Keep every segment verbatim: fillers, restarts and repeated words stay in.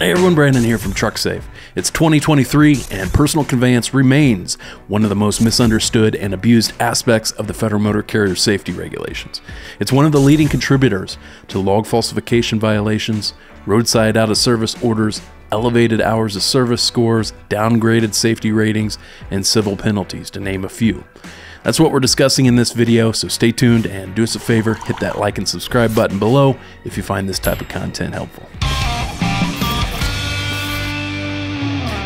Hey everyone, Brandon here from TruckSafe. It's twenty twenty-three and personal conveyance remains one of the most misunderstood and abused aspects of the Federal Motor Carrier Safety Regulations. It's one of the leading contributors to log falsification violations, roadside out-of-service orders, elevated hours of service scores, downgraded safety ratings, and civil penalties, to name a few. That's what we're discussing in this video, so stay tuned and do us a favor, hit that like and subscribe button below if you find this type of content helpful.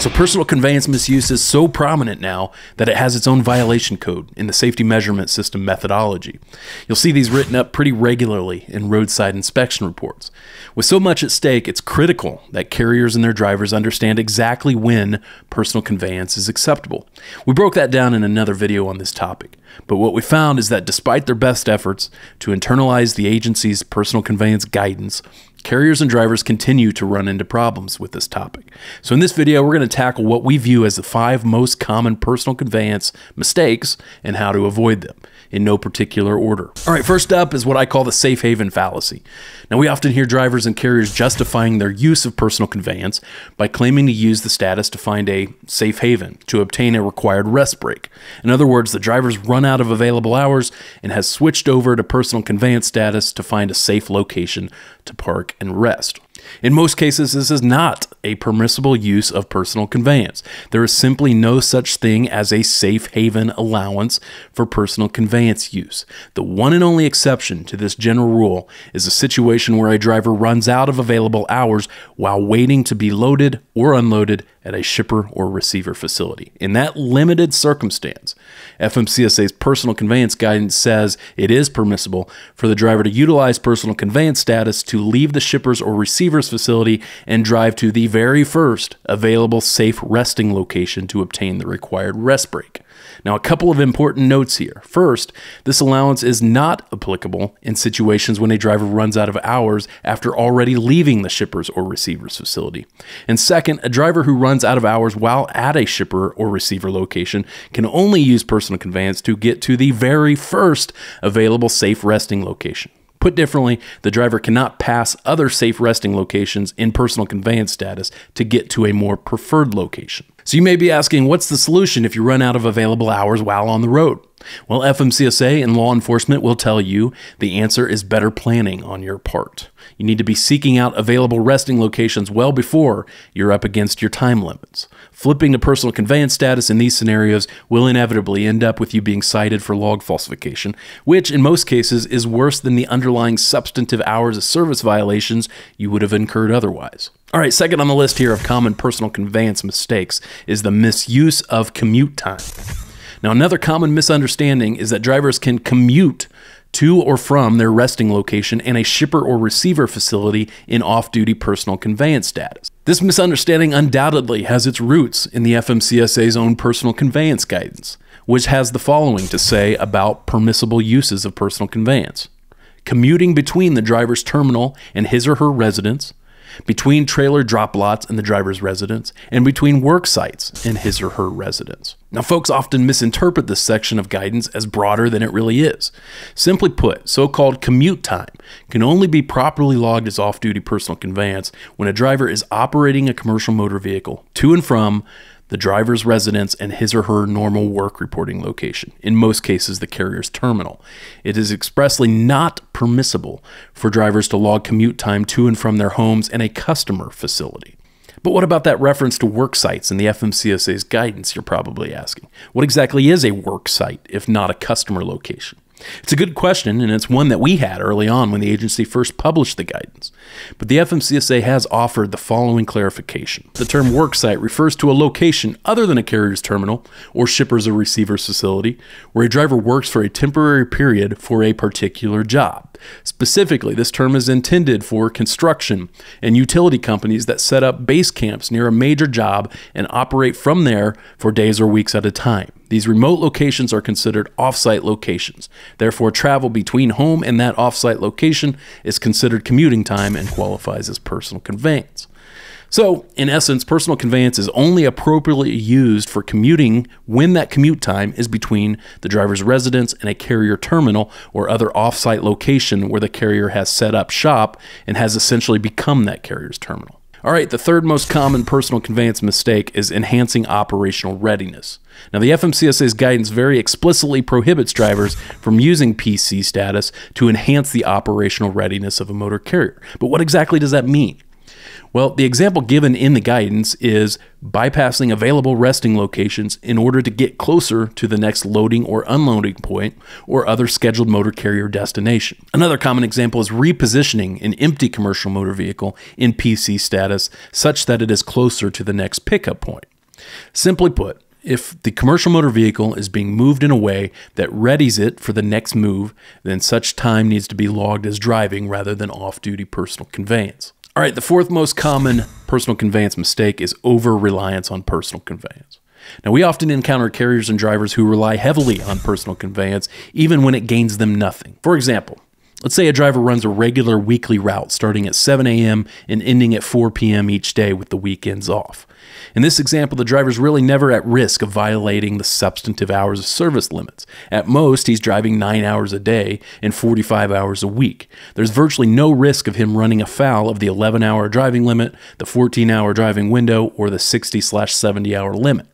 So personal conveyance misuse is so prominent now that it has its own violation code in the safety measurement system methodology. You'll see these written up pretty regularly in roadside inspection reports. With so much at stake, it's critical that carriers and their drivers understand exactly when personal conveyance is acceptable. We broke that down in another video on this topic, but what we found is that despite their best efforts to internalize the agency's personal conveyance guidance, carriers and drivers continue to run into problems with this topic. So in this video, we're going to tackle what we view as the five most common personal conveyance mistakes and how to avoid them, in no particular order. All right, first up is what I call the safe haven fallacy. Now, we often hear drivers and carriers justifying their use of personal conveyance by claiming to use the status to find a safe haven to obtain a required rest break. In other words, the driver's run out of available hours and has switched over to personal conveyance status to find a safe location to park and rest. In most cases, this is not a permissible use of personal conveyance. There is simply no such thing as a safe haven allowance for personal conveyance use. The one and only exception to this general rule is a situation where a driver runs out of available hours while waiting to be loaded or unloaded at a shipper or receiver facility. In that limited circumstance, F M C S A's personal conveyance guidance says it is permissible for the driver to utilize personal conveyance status to leave the shipper's or receiver's facility and drive to the very first available safe resting location to obtain the required rest break. Now, a couple of important notes here. First, this allowance is not applicable in situations when a driver runs out of hours after already leaving the shipper's or receiver's facility. And second, a driver who runs out of hours while at a shipper or receiver location can only use personal conveyance to get to the very first available safe resting location. Put differently, the driver cannot pass other safe resting locations in personal conveyance status to get to a more preferred location. So you may be asking, what's the solution if you run out of available hours while on the road? Well, F M C S A and law enforcement will tell you the answer is better planning on your part. You need to be seeking out available resting locations well before you're up against your time limits. Flipping to personal conveyance status in these scenarios will inevitably end up with you being cited for log falsification, which in most cases is worse than the underlying substantive hours of service violations you would have incurred otherwise. All right, second on the list here of common personal conveyance mistakes is the misuse of commute time. Now, another common misunderstanding is that drivers can commute to or from their resting location and a shipper or receiver facility in off-duty personal conveyance status. This misunderstanding undoubtedly has its roots in the F M C S A's own personal conveyance guidance, which has the following to say about permissible uses of personal conveyance: commuting between the driver's terminal and his or her residence, between trailer drop lots and the driver's residence, and between work sites and his or her residence. Now, folks often misinterpret this section of guidance as broader than it really is. Simply put, so-called commute time can only be properly logged as off-duty personal conveyance when a driver is operating a commercial motor vehicle to and from the driver's residence and his or her normal work reporting location, in most cases the carrier's terminal. It is expressly not permissible for drivers to log commute time to and from their homes and a customer facility. But what about that reference to work sites in the F M C S A's guidance, you're probably asking? What exactly is a work site if not a customer location? It's a good question, and it's one that we had early on when the agency first published the guidance. But the F M C S A has offered the following clarification. The term worksite refers to a location other than a carrier's terminal or shipper's or receiver's facility where a driver works for a temporary period for a particular job. Specifically, this term is intended for construction and utility companies that set up base camps near a major job and operate from there for days or weeks at a time. These remote locations are considered off-site locations. Therefore, travel between home and that off-site location is considered commuting time and qualifies as personal conveyance. So, in essence, personal conveyance is only appropriately used for commuting when that commute time is between the driver's residence and a carrier terminal or other off-site location where the carrier has set up shop and has essentially become that carrier's terminal. All right, the third most common personal conveyance mistake is enhancing operational readiness. Now, the F M C S A's guidance very explicitly prohibits drivers from using P C status to enhance the operational readiness of a motor carrier. But what exactly does that mean? Well, the example given in the guidance is bypassing available resting locations in order to get closer to the next loading or unloading point or other scheduled motor carrier destination. Another common example is repositioning an empty commercial motor vehicle in P C status such that it is closer to the next pickup point. Simply put, if the commercial motor vehicle is being moved in a way that readies it for the next move, then such time needs to be logged as driving rather than off-duty personal conveyance. All right, the fourth most common personal conveyance mistake is over-reliance on personal conveyance. Now, we often encounter carriers and drivers who rely heavily on personal conveyance, even when it gains them nothing. For example, let's say a driver runs a regular weekly route starting at seven A M and ending at four P M each day with the weekends off. In this example, the driver's really never at risk of violating the substantive hours of service limits. At most, he's driving nine hours a day and forty-five hours a week. There's virtually no risk of him running afoul of the eleven hour driving limit, the fourteen hour driving window, or the sixty slash seventy hour limit.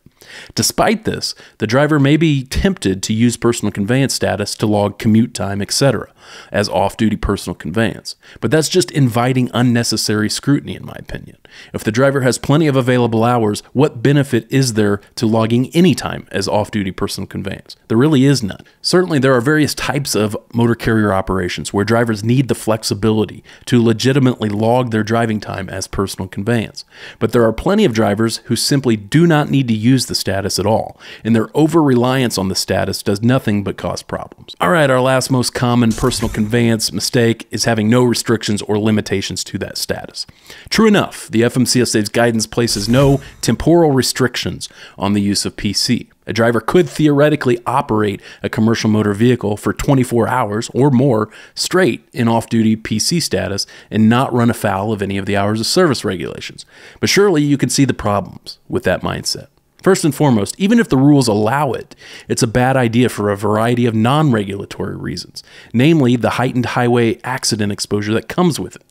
Despite this, the driver may be tempted to use personal conveyance status to log commute time, et cetera, as off-duty personal conveyance. But that's just inviting unnecessary scrutiny, in my opinion. If the driver has plenty of available hours, what benefit is there to logging any time as off-duty personal conveyance? There really is none. Certainly, there are various types of motor carrier operations where drivers need the flexibility to legitimately log their driving time as personal conveyance. But there are plenty of drivers who simply do not need to use the status at all, and their over-reliance on the status does nothing but cause problems. All right, our last most common personal conveyance mistake is having no restrictions or limitations to that status. True enough, the F M C S A's guidance places no temporal restrictions on the use of P C. A driver could theoretically operate a commercial motor vehicle for twenty-four hours or more straight in off-duty P C status and not run afoul of any of the hours of service regulations. But surely you can see the problems with that mindset. First and foremost, even if the rules allow it, it's a bad idea for a variety of non-regulatory reasons, namely the heightened highway accident exposure that comes with it.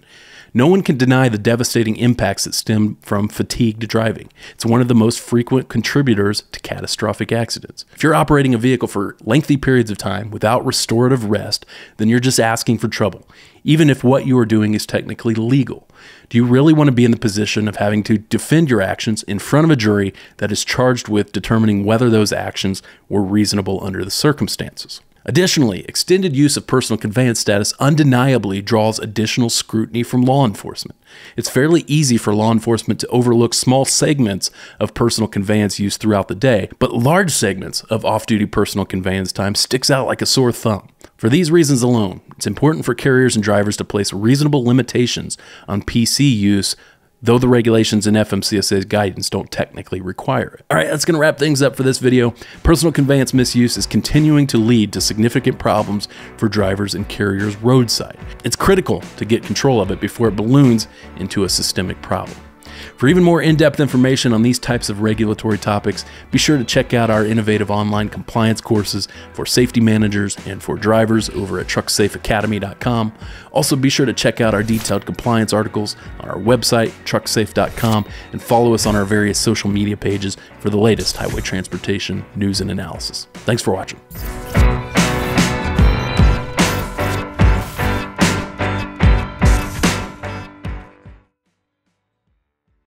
No one can deny the devastating impacts that stem from fatigued driving. It's one of the most frequent contributors to catastrophic accidents. If you're operating a vehicle for lengthy periods of time without restorative rest, then you're just asking for trouble, even if what you are doing is technically legal. Do you really want to be in the position of having to defend your actions in front of a jury that is charged with determining whether those actions were reasonable under the circumstances? Additionally, extended use of personal conveyance status undeniably draws additional scrutiny from law enforcement. It's fairly easy for law enforcement to overlook small segments of personal conveyance use throughout the day, but large segments of off-duty personal conveyance time sticks out like a sore thumb. For these reasons alone, it's important for carriers and drivers to place reasonable limitations on P C use, though the regulations in F M C S A's guidance don't technically require it. All right, that's gonna wrap things up for this video. Personal conveyance misuse is continuing to lead to significant problems for drivers and carriers roadside. It's critical to get control of it before it balloons into a systemic problem. For even more in-depth information on these types of regulatory topics, be sure to check out our innovative online compliance courses for safety managers and for drivers over at truck safe academy dot com. Also, be sure to check out our detailed compliance articles on our website, truck safe dot com, and follow us on our various social media pages for the latest highway transportation news and analysis. Thanks for watching.